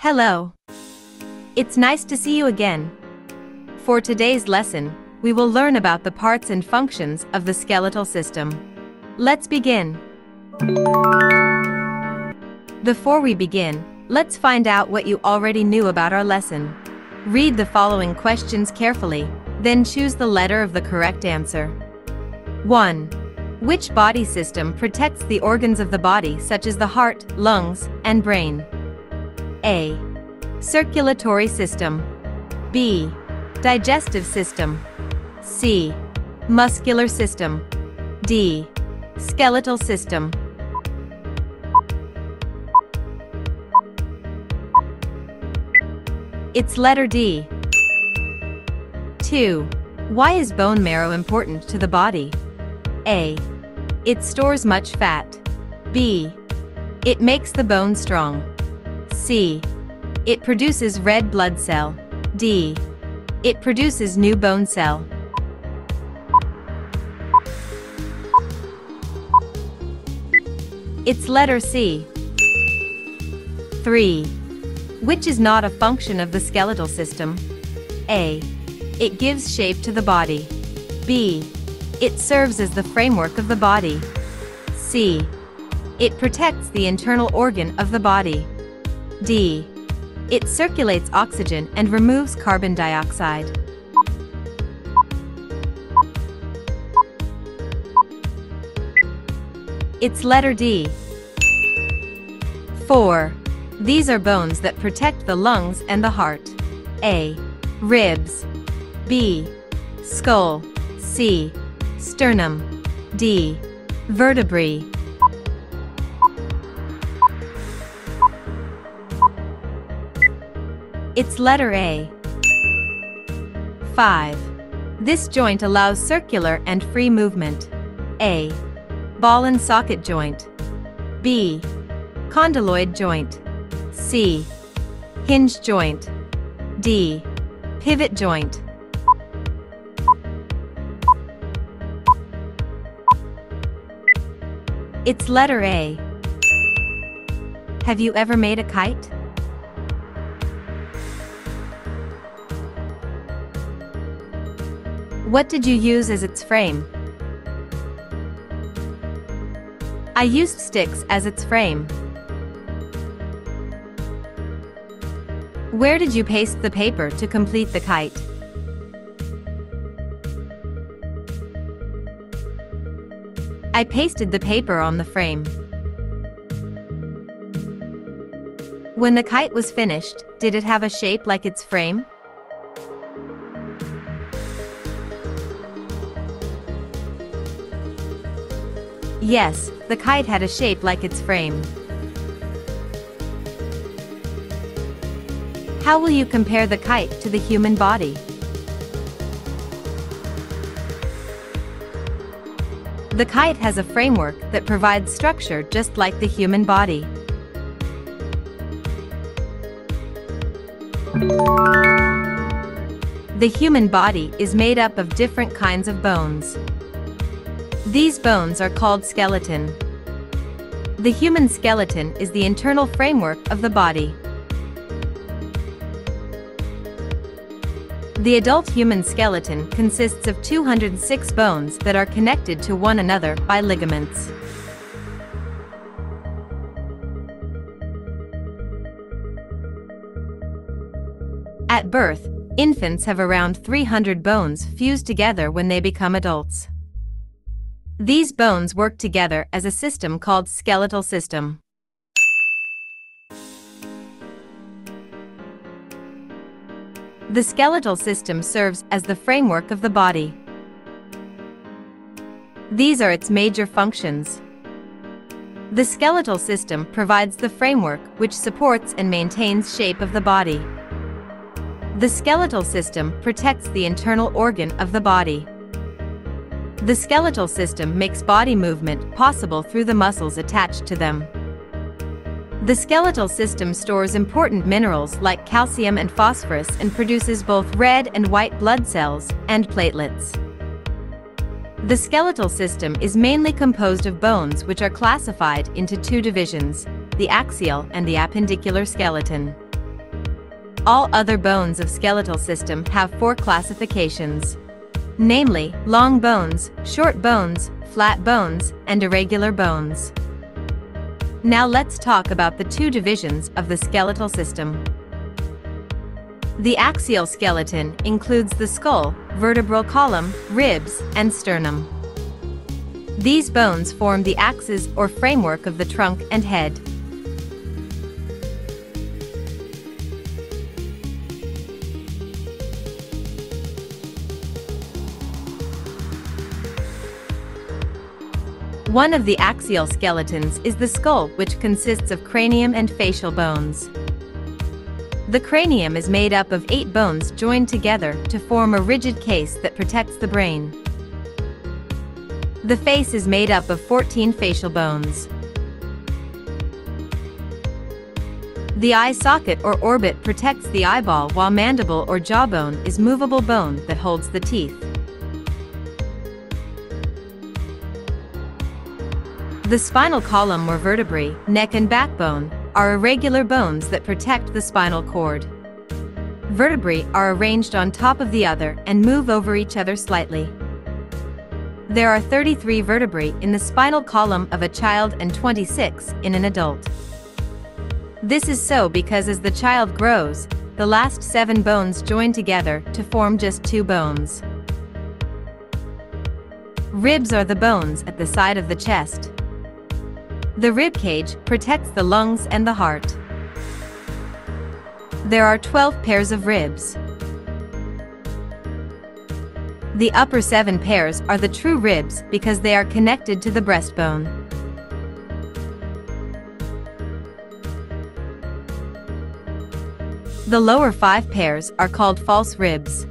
Hello. It's nice to see you again. For today's lesson, we will learn about the parts and functions of the skeletal system. Let's begin. Before we begin, let's find out what you already knew about our lesson. Read the following questions carefully, then choose the letter of the correct answer. 1. Which body system protects the organs of the body such as the heart, lungs, and brain? A. Circulatory system. B. Digestive system. C. Muscular system. D. Skeletal system. It's letter D. 2. Why is bone marrow important to the body? A. It stores much fat. B. It makes the bone strong. C. It produces red blood cell. D. It produces new bone cell. It's letter C. 3. Which is not a function of the skeletal system? A. It gives shape to the body. B. It serves as the framework of the body. C. It protects the internal organ of the body. D. It circulates oxygen and removes carbon dioxide. It's letter D. 4. These are bones that protect the lungs and the heart. A. Ribs. B. Skull. C. Sternum. D. Vertebrae. It's letter A. 5. This joint allows circular and free movement. A. Ball and socket joint. B. Condyloid joint. C. Hinge joint. D. Pivot joint. It's letter A. Have you ever made a kite? What did you use as its frame? I used sticks as its frame. Where did you paste the paper to complete the kite? I pasted the paper on the frame. When the kite was finished, did it have a shape like its frame? Yes, the kite had a shape like its frame. How will you compare the kite to the human body? The kite has a framework that provides structure just like the human body. The human body is made up of different kinds of bones. These bones are called skeleton. The human skeleton is the internal framework of the body. The adult human skeleton consists of 206 bones that are connected to one another by ligaments. At birth, infants have around 300 bones fused together when they become adults. These bones work together as a system called skeletal system. The skeletal system serves as the framework of the body. These are its major functions. The skeletal system provides the framework which supports and maintains shape of the body. The skeletal system protects the internal organ of the body. The skeletal system makes body movement possible through the muscles attached to them. The skeletal system stores important minerals like calcium and phosphorus and produces both red and white blood cells and platelets. The skeletal system is mainly composed of bones which are classified into two divisions, the axial and the appendicular skeleton. All other bones of skeletal system have four classifications, namely, long bones, short bones, flat bones, and irregular bones. Now let's talk about the two divisions of the skeletal system. The axial skeleton includes the skull, vertebral column, ribs, and sternum. These bones form the axis or framework of the trunk and head. One of the axial skeletons is the skull, which consists of cranium and facial bones. The cranium is made up of 8 bones joined together to form a rigid case that protects the brain. The face is made up of 14 facial bones. The eye socket or orbit protects the eyeball, while mandible or jawbone is movable bone that holds the teeth. The spinal column or vertebrae, neck and backbone, are irregular bones that protect the spinal cord. Vertebrae are arranged on top of the other and move over each other slightly. There are 33 vertebrae in the spinal column of a child and 26 in an adult. This is so because as the child grows, the last 7 bones join together to form just 2 bones. Ribs are the bones at the side of the chest. The rib cage protects the lungs and the heart. There are 12 pairs of ribs. The upper 7 pairs are the true ribs because they are connected to the breastbone. The lower 5 pairs are called false ribs.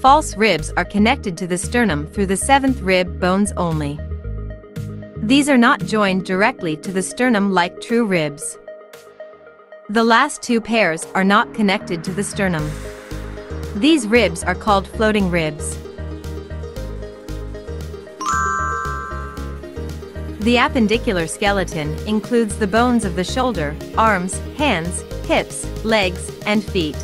False ribs are connected to the sternum through the 7th rib bones only. These are not joined directly to the sternum like true ribs. The last 2 pairs are not connected to the sternum. These ribs are called floating ribs. The appendicular skeleton includes the bones of the shoulder, arms, hands, hips, legs, and feet.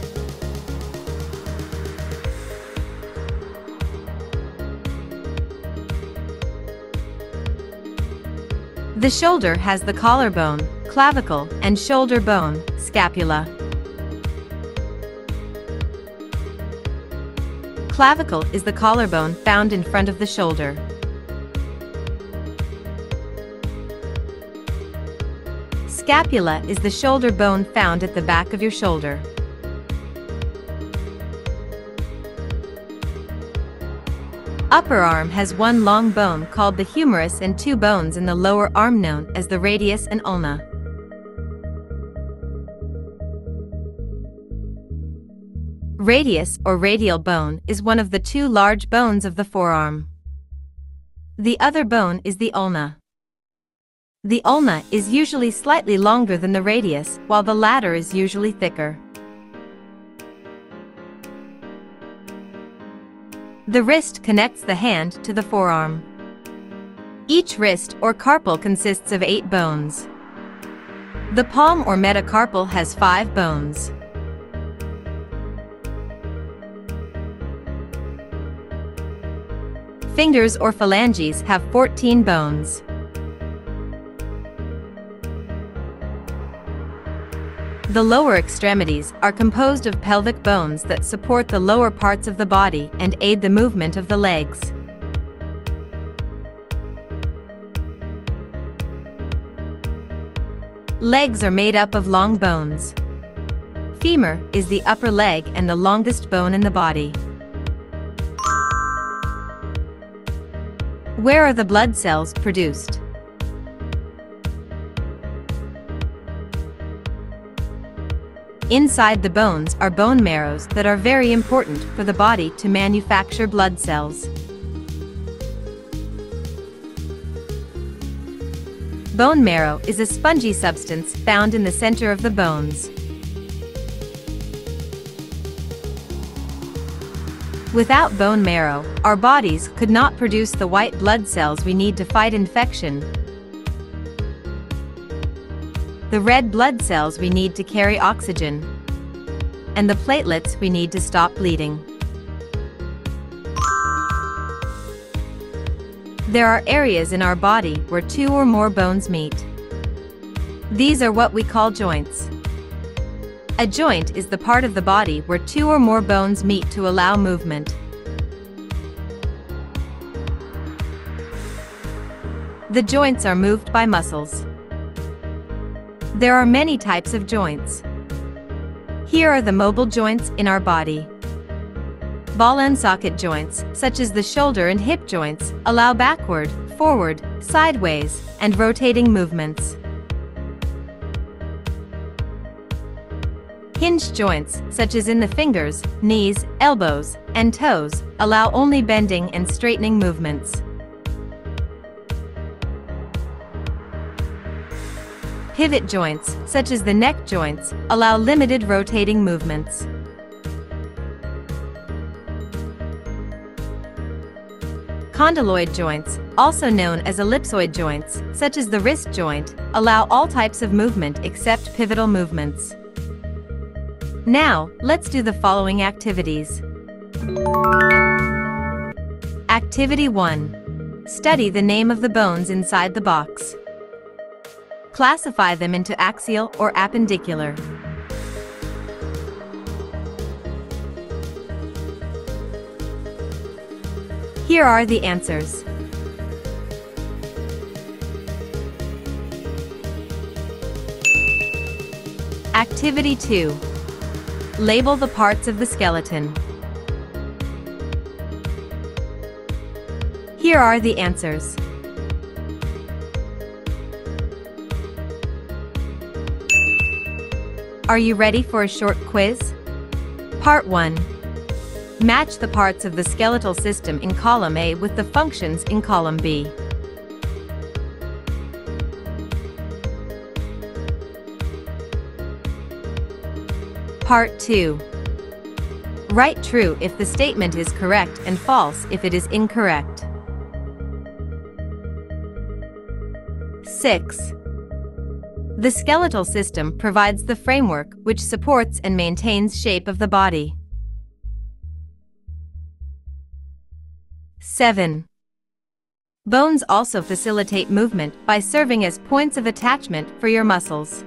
The shoulder has the collarbone, clavicle, and shoulder bone, scapula. Clavicle is the collarbone found in front of the shoulder. Scapula is the shoulder bone found at the back of your shoulder. Upper arm has 1 long bone called the humerus and 2 bones in the lower arm known as the radius and ulna. Radius or radial bone is one of the 2 large bones of the forearm. The other bone is the ulna. The ulna is usually slightly longer than the radius, while the latter is usually thicker. The wrist connects the hand to the forearm. Each wrist or carpal consists of 8 bones. The palm or metacarpal has 5 bones. Fingers or phalanges have 14 bones. The lower extremities are composed of pelvic bones that support the lower parts of the body and aid the movement of the legs. Legs are made up of long bones. Femur is the upper leg and the longest bone in the body. Where are the blood cells produced? Inside the bones are bone marrows that are very important for the body to manufacture blood cells. Bone marrow is a spongy substance found in the center of the bones. Without bone marrow, our bodies could not produce the white blood cells we need to fight infection, the red blood cells we need to carry oxygen, and the platelets we need to stop bleeding. There are areas in our body where two or more bones meet. These are what we call joints. A joint is the part of the body where two or more bones meet to allow movement. The joints are moved by muscles. There are many types of joints. Here are the mobile joints in our body. Ball and socket joints, such as the shoulder and hip joints, allow backward, forward, sideways, and rotating movements. Hinge joints, such as in the fingers, knees, elbows, and toes, allow only bending and straightening movements. Pivot joints, such as the neck joints, allow limited rotating movements. Condyloid joints, also known as ellipsoid joints, such as the wrist joint, allow all types of movement except pivotal movements. Now, let's do the following activities. Activity 1. Study the name of the bones inside the box. Classify them into axial or appendicular. Here are the answers. Activity 2. Label the parts of the skeleton. Here are the answers. Are you ready for a short quiz? Part 1. Match the parts of the skeletal system in column A with the functions in column B. Part 2. Write true if the statement is correct and false if it is incorrect. 6. The skeletal system provides the framework which supports and maintains shape of the body. 7. Bones also facilitate movement by serving as points of attachment for your muscles.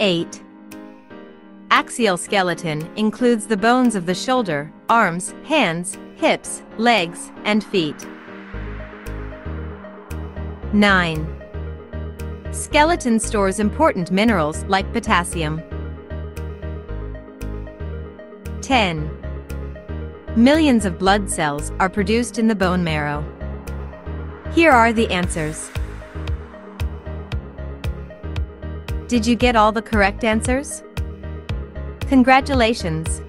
8. Axial skeleton includes the bones of the shoulder, arms, hands, hips, legs, and feet. 9. Skeleton stores important minerals like potassium. 10. Millions of blood cells are produced in the bone marrow. Here are the answers. Did you get all the correct answers? Congratulations!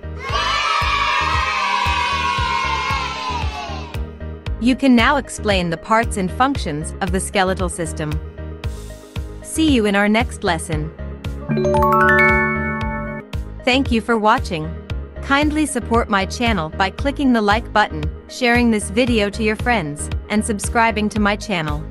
You can now explain the parts and functions of the skeletal system. See you in our next lesson. Thank you for watching. Kindly support my channel by clicking the like button, sharing this video to your friends, and subscribing to my channel.